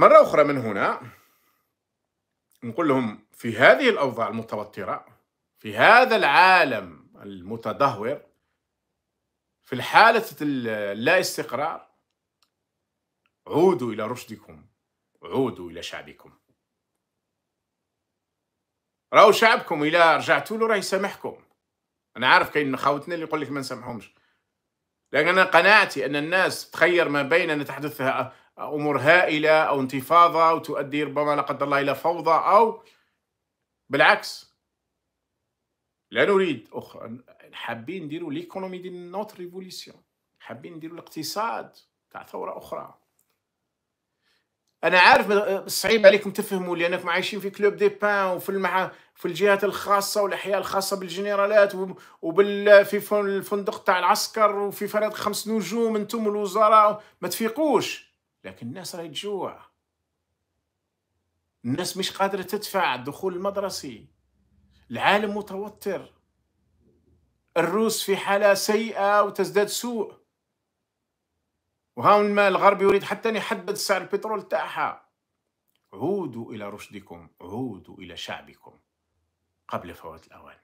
مرة أخرى من هنا نقول لهم في هذه الأوضاع المتوترة، في هذا العالم المتدهور، في الحالة اللا استقرار، عودوا إلى رشدكم، عودوا إلى شعبكم. راهو شعبكم إلا رجعتوا له راه يسامحكم. أنا عارف كاين خاوتنا اللي يقول لك ما نسامحهمش، لكن أنا قناعتي أن الناس تخير ما بين أن تحدث أمور هائلة أو انتفاضة وتؤدي ربما لا قدر الله إلى فوضى، أو بالعكس. لا نريد أخرى، حابين نديروا ليكونومي دي نوت ريفوليسيون، حابين نديروا الاقتصاد تاع ثورة أخرى. أنا عارف صعيب عليكم تفهموا لأنكم عايشين في كلوب دي بان وفي الجهات الخاصة والأحياء الخاصة بالجنرالات وفي الفندق تاع العسكر وفي فنادق 5 نجوم، أنتم والوزراء ما تفيقوش، لكن الناس راهي تجوع. الناس مش قادرة تدفع الدخول المدرسي، العالم متوتر، الروس في حالة سيئة وتزداد سوء، وهاون المال الغربي يريد حتى يحدد سعر البترول تاعها. عودوا إلى رشدكم، عودوا إلى شعبكم قبل فوات الأوان.